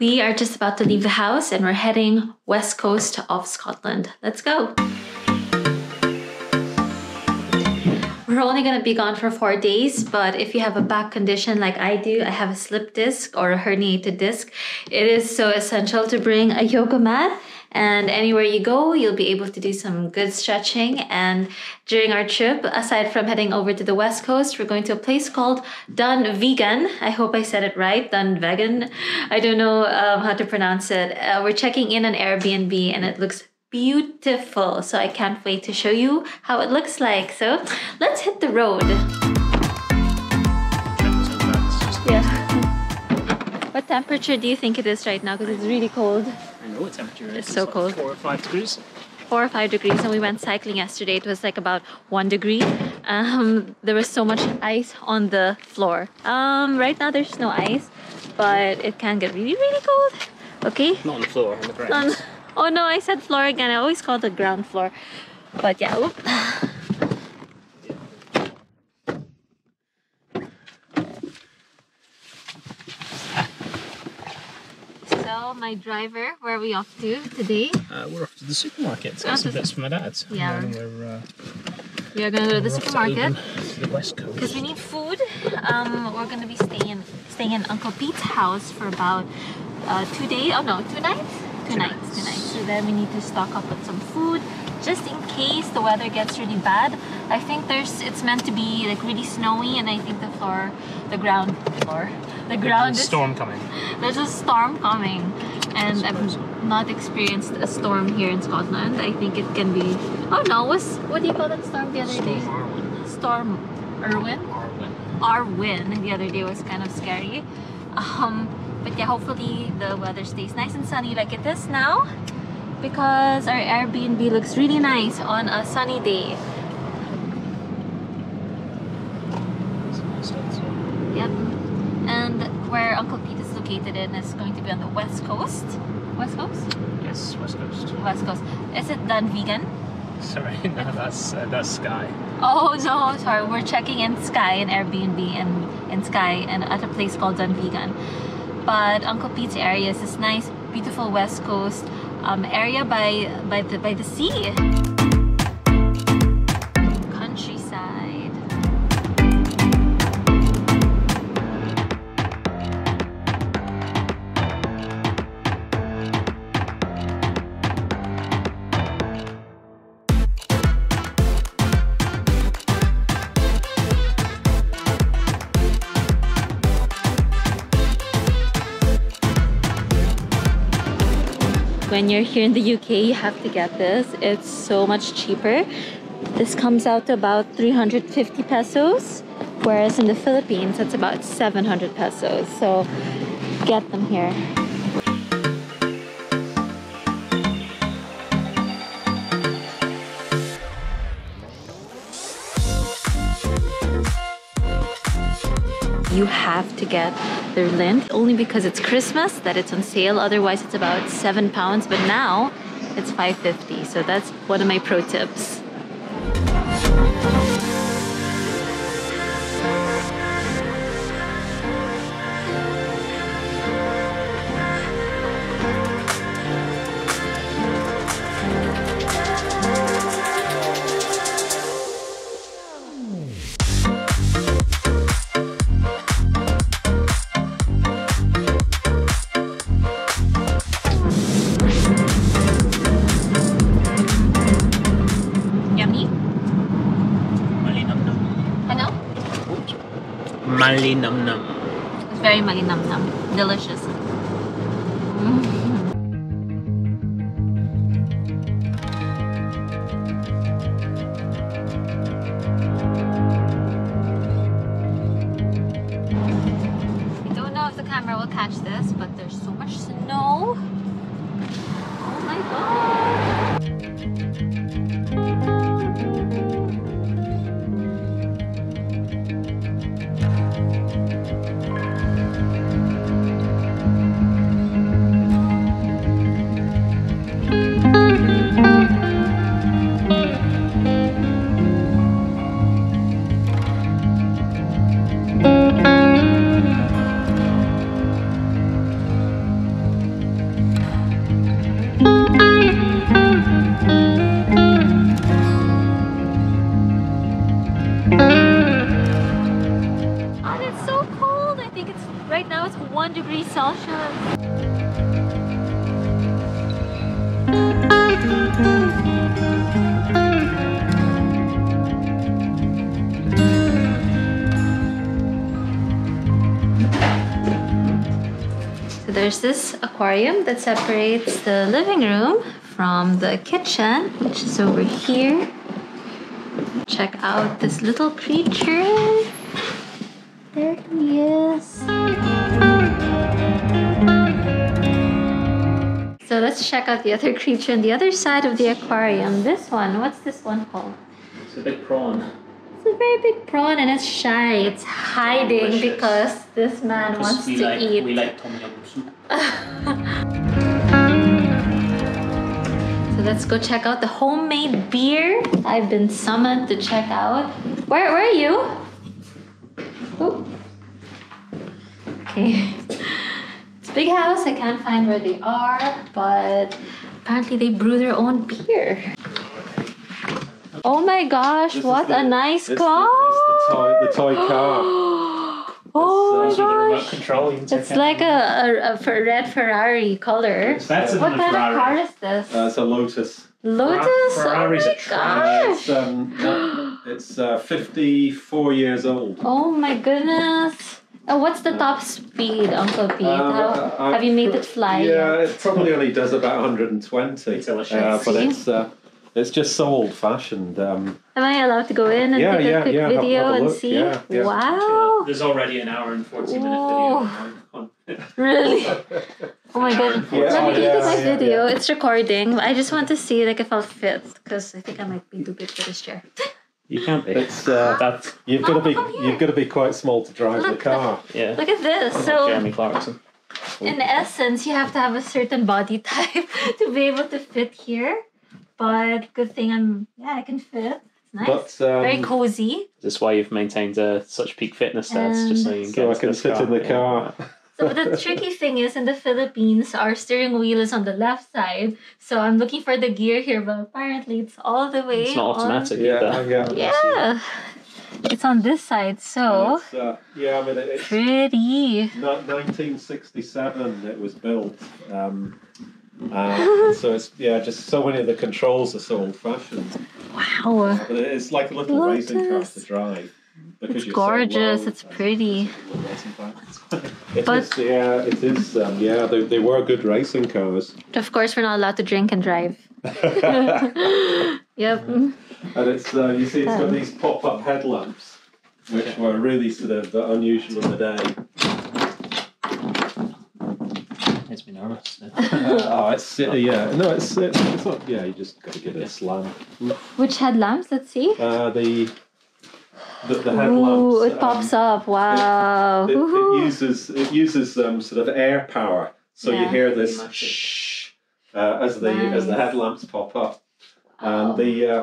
We are just about to leave the house and we're heading west coast of Scotland. Let's go. We're only going to be gone for 4 days, but if you have a back condition like I do, I have a slip disc or a herniated disc, it is so essential to bring a yoga mat. And anywhere you go, you'll be able to do some good stretching. And during our trip, aside from heading over to the West Coast, we're going to a place called Dunvegan. I hope I said it right, Dunvegan. I don't know how to pronounce it. We're checking in an Airbnb and it looks beautiful, so I can't wait to show you how it looks like. So let's hit the road. Yeah. What temperature do you think it is right now? Because it's really cold. I know what temperature it is. It's so like cold. 4 or 5 degrees. 4 or 5 degrees, and we went cycling yesterday. It was like about 1 degree. There was so much ice on the floor. Right now there's no ice, but it can get really, really cold. Okay. Not on the floor, on the ground. Oh no, I said floor again. I always call it the ground floor. But yeah, whoop. So, my driver, where are we off to today? We're off to the supermarket. That's some bits for my dad. Yeah. And then we're going to go to the supermarket. To the West Coast. Because we need food. We're going to be staying in Uncle Pete's house for about 2 days. Oh no, 2 nights? Two nights. So then we need to stock up with some food just in case the weather gets really bad. I think it's meant to be like really snowy, and I think the ground is storm coming. There's a storm coming, and I've not experienced a storm here in Scotland. I think it can be. Oh no, what do you call that storm the other day? Storm Arwen. Arwen the other day was kind of scary. But yeah, hopefully the weather stays nice and sunny like it is now, because our Airbnb looks really nice on a sunny day. Yep. And where Uncle Pete is located in is going to be on the West Coast. West Coast? Yes, West Coast. West Coast. Is it Dunvegan? Sorry, no, that's Skye. Oh no, sorry. We're checking in Skye, an Airbnb in Skye, and at a place called Dunvegan. But Uncle Pete's area is this nice, beautiful West Coast area by the sea. Countryside. When you're here in the UK, you have to get this. It's so much cheaper. This comes out to about 350 pesos, whereas in the Philippines, it's about 700 pesos. So get them here. You have to get their lint only because it's Christmas that it's on sale. Otherwise, it's about £7, but now it's $5.50. So that's one of my pro tips. Mali num num. It's very mali num num. Delicious. I don't know if the camera will catch this, but there's so much snow. Oh my god. degrees Celsius. There's this aquarium that separates the living room from the kitchen, which is over here. Check out this little creature. There he is. So let's check out the other creature on the other side of the aquarium. This one, what's this one called? It's a big prawn. It's a very big prawn and it's shy. It's hiding because this man wants to eat. We like tom yum soup. So let's go check out the homemade beer I've been summoned to check out. Where are you? Oh. Okay. It's a big house. I can't find where they are, but apparently they brew their own beer. Oh my gosh, what a nice car! This is the toy car. Oh my gosh. It's like a red Ferrari color. That's what kind of car is this? It's a Lotus. Lotus? Ferrari's a trash. It's 54 years old. Oh my goodness. What's the top speed, Uncle Pete? Have you made it fly? Yeah, it probably only does about 120. But it's just so old-fashioned. Am I allowed to go in and take a quick video and see? Yeah, yeah. Wow! There's already an hour and 40 minute video. Really? Oh my god! Let me take my video. It's recording. I just want to see like if I'll fit, because I think I might be too big for this chair. You can't be. It's that's you've got to be quite small to drive the car. Yeah. Look at this. So Jeremy Clarkson. In essence, you have to have a certain body type to be able to fit here. But good thing I can fit. It's nice, but, very cozy. That's why you've maintained such peak fitness stats, and just so you can get I can sit in the car. So the tricky thing is, in the Philippines, our steering wheel is on the left side. So I'm looking for the gear here, but apparently it's all the way. It's not automatic either. Yeah. It's on this side, so I mean, it's pretty. 1967 it was built. So it's just so many of the controls are so old-fashioned. Wow! But it's like a little racing car to drive. It's gorgeous. So it's pretty. They were good racing cars. Of course, we're not allowed to drink and drive. Yep. And it's you see, it's got these pop-up headlamps, which were really sort of unusual in the day. Makes me nervous. It's not. Yeah, you just got to give it a slam. Which headlamps? Let's see. The headlamps. Ooh, it pops up! Wow. It uses sort of air power, so you hear this shh as the headlamps pop up. Wow. And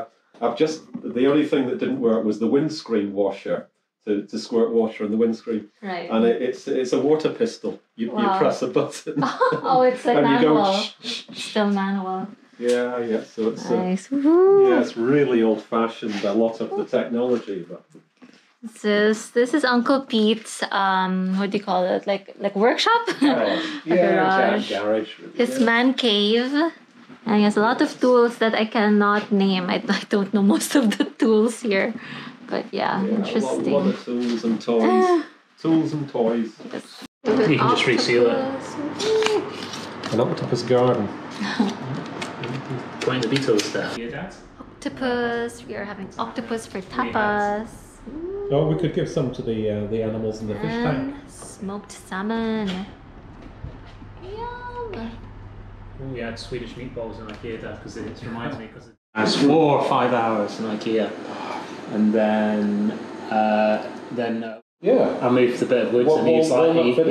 the only thing that didn't work was the windscreen washer. To squirt water on the windscreen, right? And it's a water pistol. You press a button. Oh, it's like manual. Still manual. Yeah. So it's nice. It's really old-fashioned. A lot of the technology, but this is Uncle Pete's what do you call it? Like workshop. Garage. Really. His man cave. And he has a lot of tools that I cannot name. I don't know most of the tools here. But interesting. A lot of tools and toys. Tools and toys. Yes. You can just reseal it. An octopus garden. Playing the Beatles stuff. Octopus. We are having octopus for tapas. Oh, we could give some to the animals in the fish tank. Smoked salmon. Yum. We had Swedish meatballs in IKEA, Dad, because it reminds me. I swore 5 hours in IKEA. And then I moved a bit of woods and he was like... the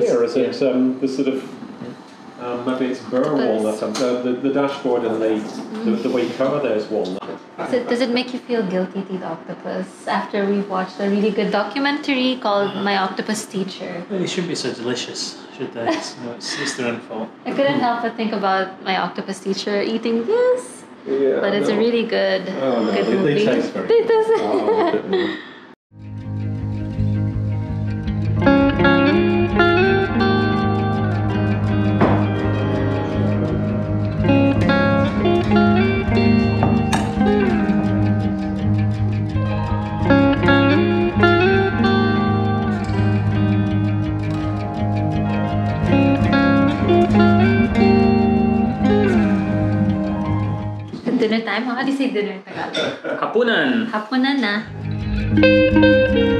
sort of... maybe it's burr walnut. The dashboard and the way you cover there is walnut. Does it make you feel guilty to eat octopus after we've watched a really good documentary called My Octopus Teacher? Well, they shouldn't be so delicious, should they? It's their own fault. I couldn't help but think about My Octopus Teacher eating this. Yeah, but it's a really good movie. They taste very good. time. How do you say dinner in Tagalog? Hapunan. Hapunan na.